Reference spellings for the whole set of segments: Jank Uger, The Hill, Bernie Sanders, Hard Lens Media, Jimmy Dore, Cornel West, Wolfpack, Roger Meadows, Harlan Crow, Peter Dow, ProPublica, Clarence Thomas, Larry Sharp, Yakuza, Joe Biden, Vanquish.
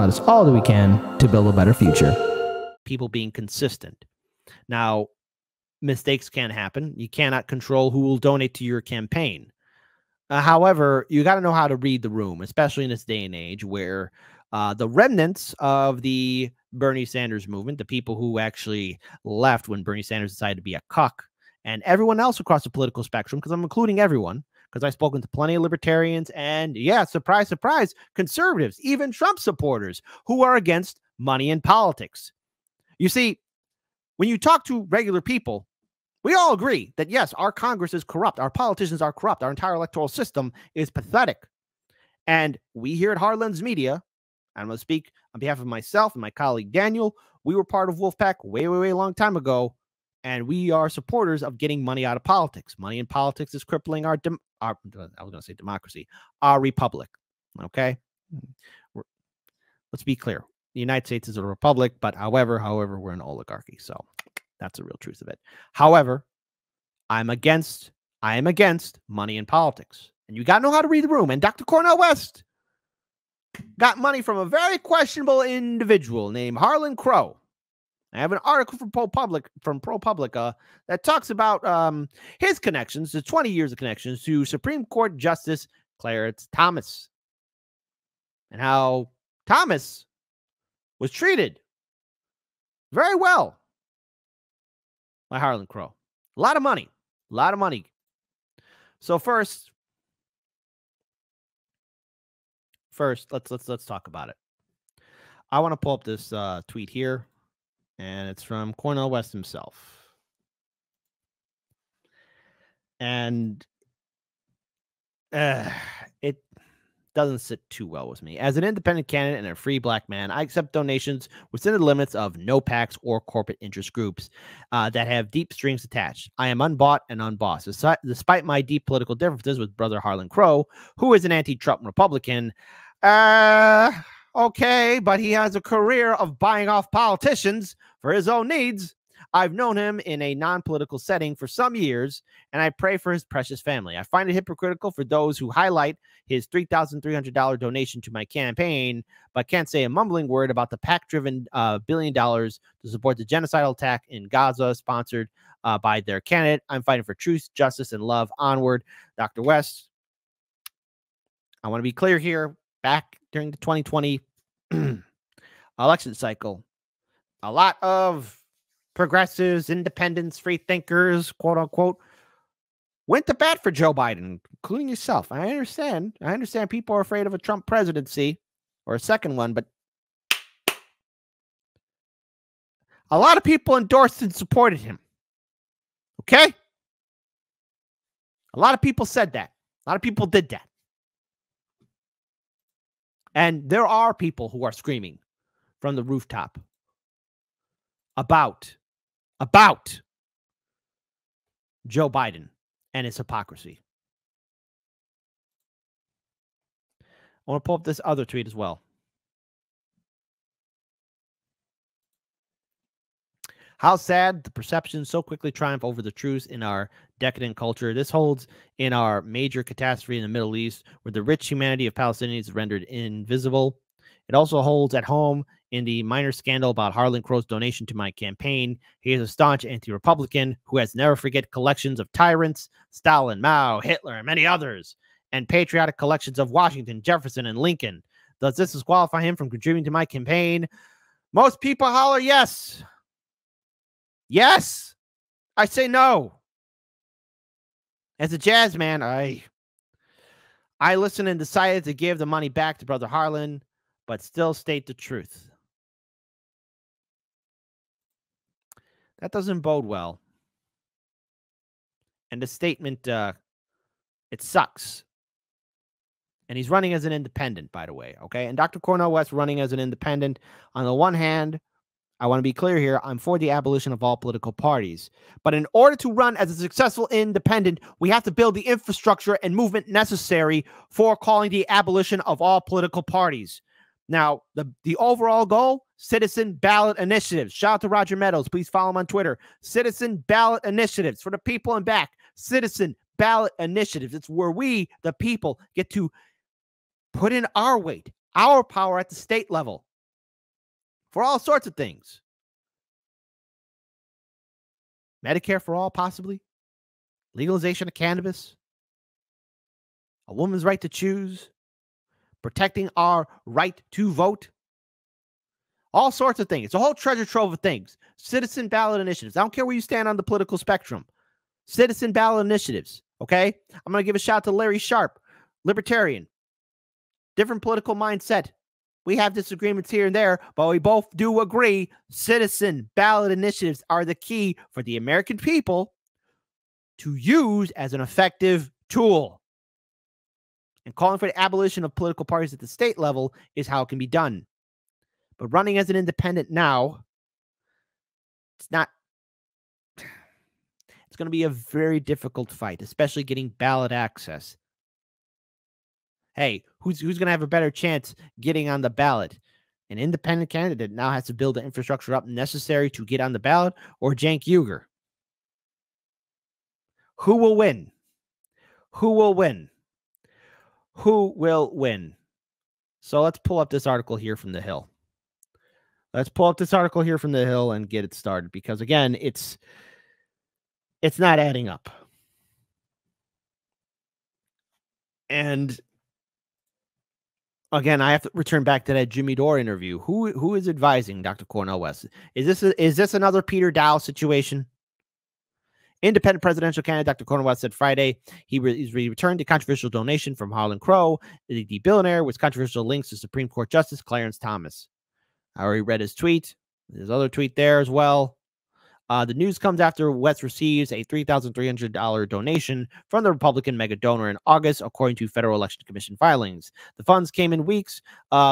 and let us all do we can to build a better future. People being consistent. Now, mistakes can happen. You cannot control who will donate to your campaign. However, you got to know how to read the room, especially in this day and age where the remnants of the Bernie Sanders movement, the people who actually left when Bernie Sanders decided to be a cuck, and everyone else across the political spectrum, because I'm including everyone, because I've spoken to plenty of libertarians and, yeah, surprise, surprise, conservatives, even Trump supporters who are against money in politics. You see, when you talk to regular people, we all agree that, yes, our Congress is corrupt. Our politicians are corrupt. Our entire electoral system is pathetic. And we here at Hard Lens Media, I'm going to speak on behalf of myself and my colleague Daniel, we were part of Wolfpack way long time ago, and we are supporters of getting money out of politics. Money in politics is crippling our republic, okay? Let's be clear. The United States is a republic, but however, we're an oligarchy, so that's the real truth of it. However, I am against money in politics, and you got to know how to read the room. And Dr. Cornel West got money from a very questionable individual named Harlan Crow. I have an article from ProPublica that talks about his connections, the 20 years of connections to Supreme Court Justice Clarence Thomas, and how Thomas was treated very well by Harlan Crow. A lot of money. So first, let's talk about it. I want to pull up this tweet here, and it's from Cornel West himself. And it doesn't sit too well with me. As an independent candidate and a free black man, I accept donations within the limits of no PACs or corporate interest groups that have deep strings attached. I am unbought and unbossed. Despite my deep political differences with brother Harlan Crow, who is an anti-Trump Republican, okay, but he has a career of buying off politicians for his own needs. I've known him in a non-political setting for some years, and I pray for his precious family. I find it hypocritical for those who highlight his $3,300 donation to my campaign, but can't say a mumbling word about the PAC-driven $1 billion to support the genocidal attack in Gaza sponsored by their candidate. I'm fighting for truth, justice, and love. Onward, Dr. West. I want to be clear here. Back during the 2020 election cycle, a lot of progressives, independents, free thinkers, quote unquote, went to bat for Joe Biden, including yourself. I understand people are afraid of a Trump presidency or a second one, but a lot of people endorsed and supported him. Okay? A lot of people said that. A lot of people did that. And there are people who are screaming from the rooftop about Joe Biden and his hypocrisy. I want to pull up this other tweet as well. How sad the perceptions so quickly triumph over the truth in our decadent culture. This holds in our major catastrophe in the Middle East, where the rich humanity of Palestinians is rendered invisible. It also holds at home in the minor scandal about Harlan Crow's donation to my campaign. He is a staunch anti-Republican who has never forget collections of tyrants, Stalin, Mao, Hitler, and many others, and patriotic collections of Washington, Jefferson, and Lincoln. Does this disqualify him from contributing to my campaign? Most people holler yes. Yes. I say no. As a jazz man, I listened and decided to give the money back to Brother Harlan, but still state the truth. That doesn't bode well. And the statement, it sucks. And he's running as an independent, by the way, okay? And Dr. Cornel West running as an independent. On the one hand, I want to be clear here, I'm for the abolition of all political parties. But in order to run as a successful independent, we have to build the infrastructure and movement necessary for calling the abolition of all political parties. Now, the overall goal, citizen ballot initiatives. Shout out to Roger Meadows. Please follow him on Twitter. Citizen ballot initiatives for the people and back. Citizen ballot initiatives. It's where we, the people, get to put in our weight, our power at the state level. for all sorts of things. Medicare for all, possibly. Legalization of cannabis. A woman's right to choose. Protecting our right to vote. All sorts of things. It's a whole treasure trove of things. Citizen ballot initiatives. I don't care where you stand on the political spectrum. Citizen ballot initiatives, okay? I'm going to give a shout to Larry Sharp, libertarian. Different political mindset. We have disagreements here and there, but we both do agree citizen ballot initiatives are the key for the American people to use as an effective tool. And calling for the abolition of political parties at the state level is how it can be done. But running as an independent now, it's not, it's going to be a very difficult fight, especially getting ballot access. Hey, who's going to have a better chance getting on the ballot? An independent candidate now has to build the infrastructure up necessary to get on the ballot, or Jank Uger? Who will win? Who will win? Who will win? So let's pull up this article here from The Hill. Let's pull up this article here from The Hill and get it started, because again, it's not adding up. And again, I have to return back to that Jimmy Dore interview. Who is advising Dr. Cornel West? Is this another Peter Dow situation? Independent presidential candidate Dr. Cornel West said Friday he returned a controversial donation from Harlan Crow, the billionaire, with controversial links to Supreme Court Justice Clarence Thomas. I already read his tweet. There's another tweet there as well. The news comes after West receives a $3,300 donation from the Republican mega donor in August, according to Federal Election Commission filings. The funds came in weeks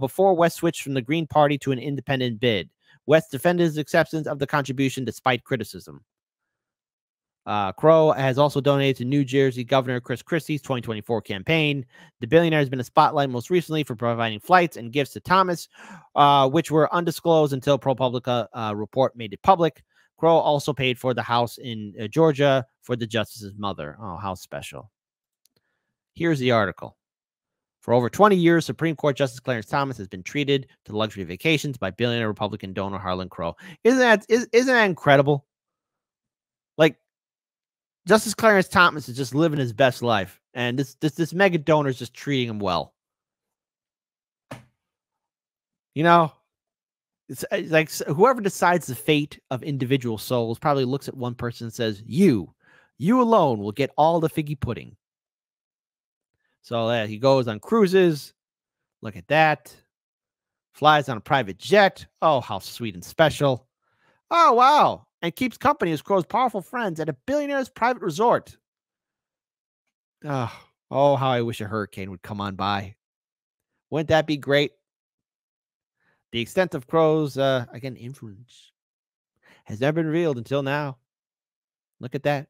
before West switched from the Green Party to an independent bid. West defended his acceptance of the contribution despite criticism. Crow has also donated to New Jersey Governor Chris Christie's 2024 campaign. The billionaire has been a spotlight most recently for providing flights and gifts to Thomas, which were undisclosed until ProPublica report made it public. Crow also paid for the house in Georgia for the justice's mother. Oh, how special. Here's the article. For over 20 years, Supreme Court Justice Clarence Thomas has been treated to luxury vacations by billionaire Republican donor Harlan Crow. Isn't that incredible? Like, Justice Clarence Thomas is just living his best life, and this mega donor is just treating him well. You know, it's like whoever decides the fate of individual souls probably looks at one person and says, you alone will get all the figgy pudding. So he goes on cruises. Look at that. Flies on a private jet. Oh, how sweet and special. Oh, wow. And keeps company as Crow's powerful friends at a billionaire's private resort. Oh, how I wish a hurricane would come on by. Wouldn't that be great? The extent of Crow's, again, influence has never been revealed until now. Look at that.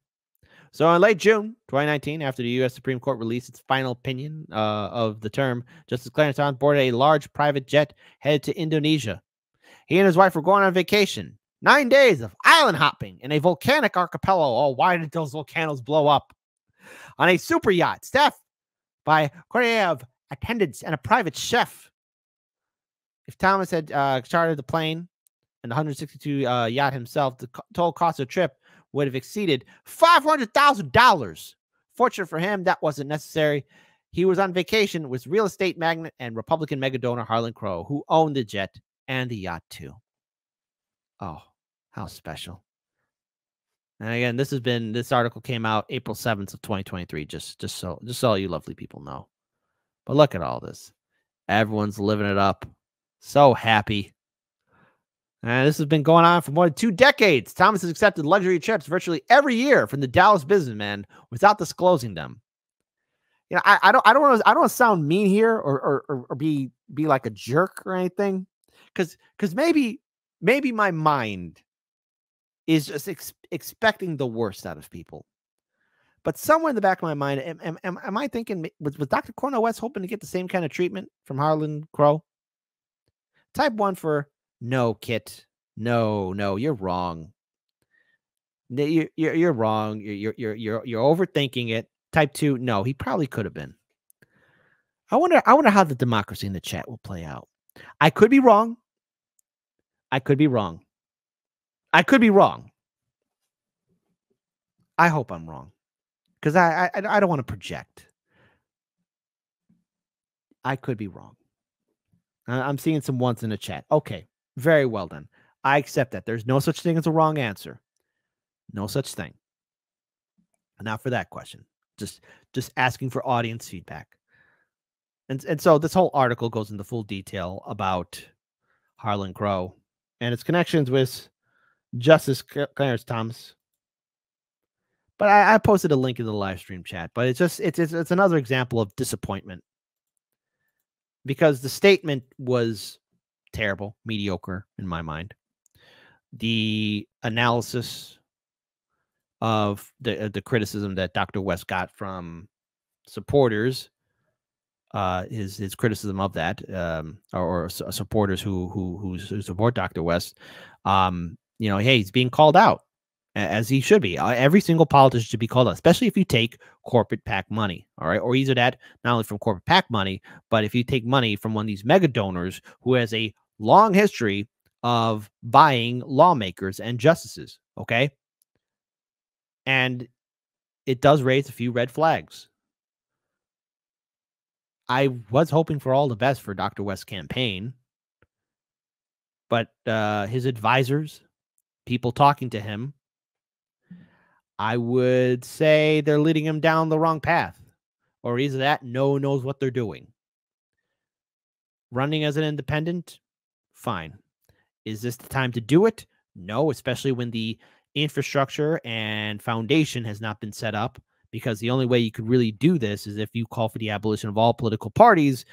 So in late June 2019, after the U.S. Supreme Court released its final opinion of the term, Justice Clarence Thomas boarded a large private jet headed to Indonesia. He and his wife were going on vacation. 9 days of island hopping in a volcanic archipelago. Oh, why did those volcanoes blow up? On a super yacht, staffed by Korev attendants and a private chef. If Thomas had chartered the plane and the 162 yacht himself, the total cost of the trip would have exceeded $500,000. Fortunate for him, that wasn't necessary. He was on vacation with real estate magnate and Republican mega donor Harlan Crow, who owned the jet and the yacht too. Oh, how special. And again, this article came out April 7th of 2023, just so all you lovely people know. But look at all this. Everyone's living it up. So happy. And this has been going on for more than 2 decades. Thomas has accepted luxury trips virtually every year from the Dallas businessman without disclosing them. You know, I don't want to sound mean here or be like a jerk or anything, because maybe my mind is just expecting the worst out of people. But somewhere in the back of my mind, am I thinking, was Dr. Cornel West hoping to get the same kind of treatment from Harlan Crow? Type 1 for, no, Kit. No, you're wrong. You're wrong. You're overthinking it. Type 2, no, he probably could have been. I wonder how the democracy in the chat will play out. I could be wrong. I could be wrong. I could be wrong. I hope I'm wrong, because I don't want to project. I could be wrong. I'm seeing some ones in the chat. Okay, very well done. I accept that. There's no such thing as a wrong answer. No such thing. Now for that question. Just asking for audience feedback. And so this whole article goes into full detail about Harlan Crow and its connections with Justice Clarence Thomas. But I posted a link in the live stream chat. But it's just it's another example of disappointment, because the statement was terrible, mediocre in my mind. The analysis of the criticism that Dr. West got from supporters, his criticism of that, or supporters who support Dr. West, you know, hey, he's being called out as he should be. Every single politician should be called out, especially if you take corporate PAC money, all right? Or either that, not only from corporate PAC money, but if you take money from one of these mega donors who has a long history of buying lawmakers and justices, okay? And it does raise a few red flags. I was hoping for all the best for Dr. West's campaign, but his advisors, people talking to him, I would say they're leading him down the wrong path. Or is that no one knows what they're doing. Running as an independent? Fine. Is this the time to do it? No, especially when the infrastructure and foundation has not been set up, because the only way you could really do this is if you call for the abolition of all political parties,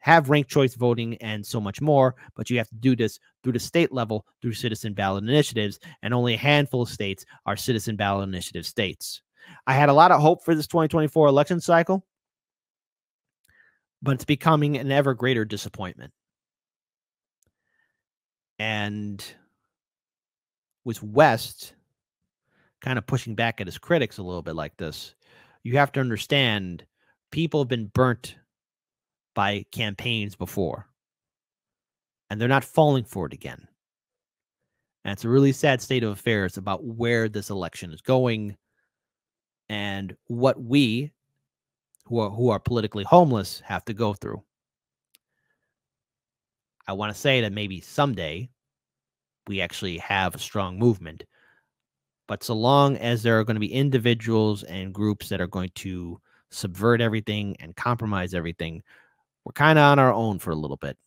have ranked choice voting and so much more, but you have to do this through the state level, through citizen ballot initiatives, and only a handful of states are citizen ballot initiative states. I had a lot of hope for this 2024 election cycle, but it's becoming an ever greater disappointment. And with West kind of pushing back at his critics a little bit like this, you have to understand people have been burnt by campaigns before, and they're not falling for it again. And it's a really sad state of affairs about where this election is going, and what we who are politically homeless have to go through. I want to say that maybe someday we actually have a strong movement, but so long as there are going to be individuals and groups that are going to subvert everything and compromise everything, we're kind of on our own for a little bit.